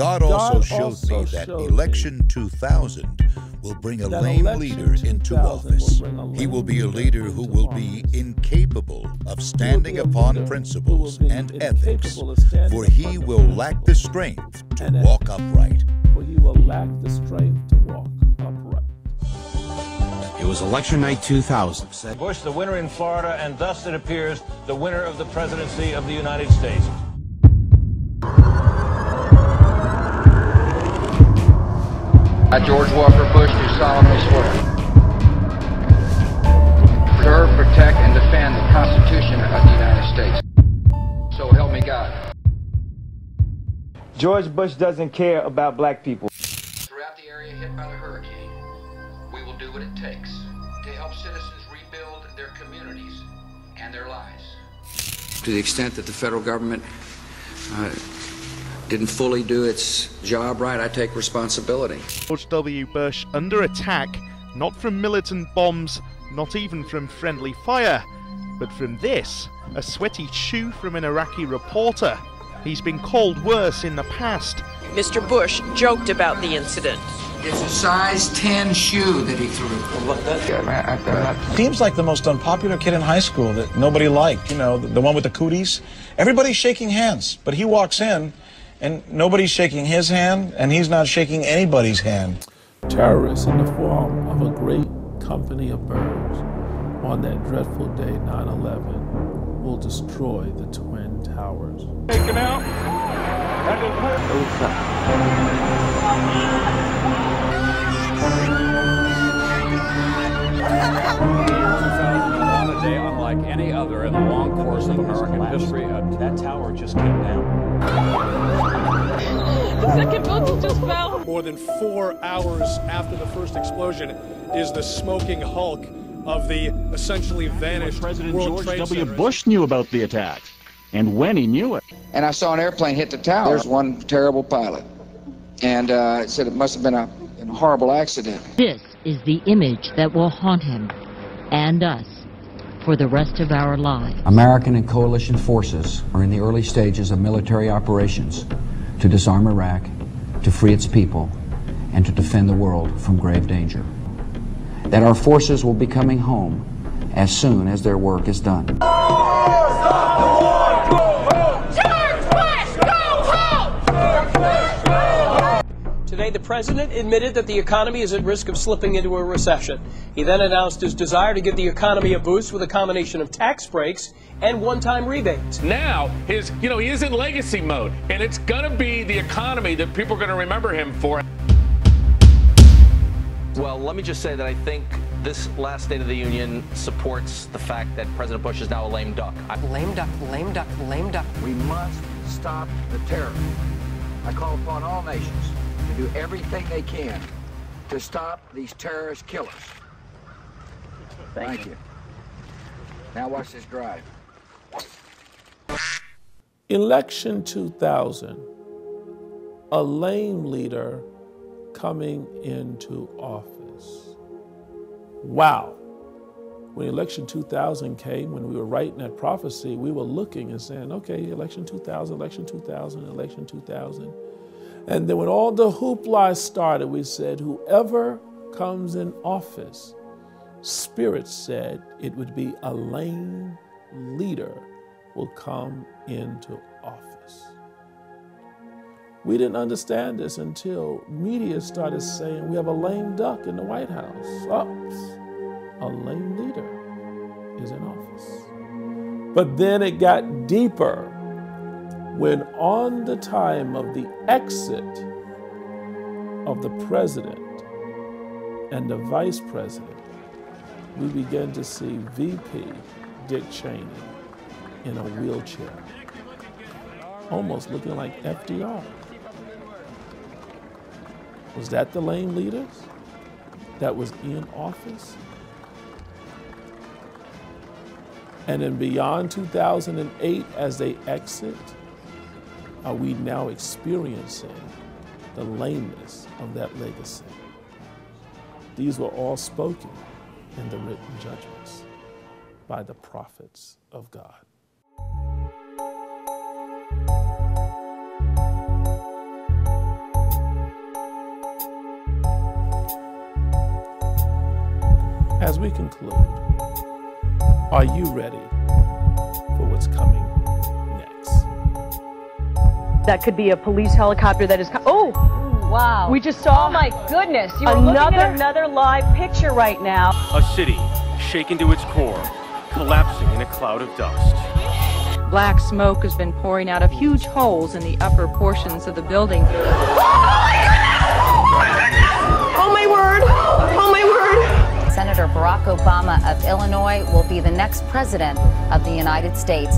God also showed me that Election 2000 will bring a lame leader into office. He will be a leader who will be incapable of standing upon principles and ethics, for he will lack the strength to walk upright. It was election night 2000. Bush, the winner in Florida, and thus it appears the winner of the presidency of the United States. I, George Walker Bush, do solemnly swear to preserve, protect, and defend the Constitution of the United States. So help me God. George Bush doesn't care about black people. Throughout the area hit by the hurricane, we will do what it takes to help citizens rebuild their communities and their lives. To the extent that the federal government didn't fully do its job right, I take responsibility. George W. Bush under attack, not from militant bombs, not even from friendly fire, but from this, a sweaty chew from an Iraqi reporter. He's been called worse in the past. Mr. Bush joked about the incident. It's a size 10 shoe that he threw. Seems like the most unpopular kid in high school that nobody liked, you know, the one with the cooties. Everybody's shaking hands, but he walks in and nobody's shaking his hand, and he's not shaking anybody's hand. Terrorists in the form of a great company of birds on that dreadful day, 9/11, will destroy the Twin Towers. Taken out. On a day unlike any other in the long course of American history, that tower just came down. The second missile just fell. More than 4 hours after the first explosion is the smoking hulk of the essentially vanished President World Trade Center. George W. Bush knew about the attack and when he knew it. And I saw an airplane hit the tower. There's one terrible pilot. And it said it must have been a horrible accident. This is the image that will haunt him and us for the rest of our lives. American and coalition forces are in the early stages of military operations to disarm Iraq, to free its people, and to defend the world from grave danger. That our forces will be coming home as soon as their work is done. Stop the war! Go home! George Bush, go home! George Bush, go home! Today, the president admitted that the economy is at risk of slipping into a recession. He then announced his desire to give the economy a boost with a combination of tax breaks and one-time rebates. Now, he is in legacy mode, and it's gonna be the economy that people are gonna remember him for. Well, let me just say that I think this last State of the Union supports the fact that President Bush is now a lame duck. Lame duck, lame duck, lame duck. We must stop the terror. I call upon all nations to do everything they can to stop these terrorist killers. Thank you. Now watch this drive. Election 2000, a lame leader coming into office. Wow. When Election 2000 came, when we were writing that prophecy, we were looking and saying, okay, Election 2000, Election 2000, Election 2000. And then when all the hoopla started, we said, whoever comes in office, Spirit said it would be a lame leader will come into office. We didn't understand this until media started saying we have a lame duck in the White House. Oops, a lame leader is in office. But then it got deeper when on the time of the exit of the president and the vice president, we begin to see VP Dick Cheney in a wheelchair, almost looking like FDR. Was that the lame leader that was in office? And then beyond 2008, as they exit, are we now experiencing the lameness of that legacy? These were all spoken in the written judgments by the prophets of God. As we conclude, are you ready for what's coming next? That could be a police helicopter that is... Oh! Wow. We just saw... Oh, my goodness. You are looking at another live picture right now. A city shaken to its core, collapsing in a cloud of dust. Black smoke has been pouring out of huge holes in the upper portions of the building. Oh, my word. Oh, my word. Senator Barack Obama of Illinois will be the next president of the United States.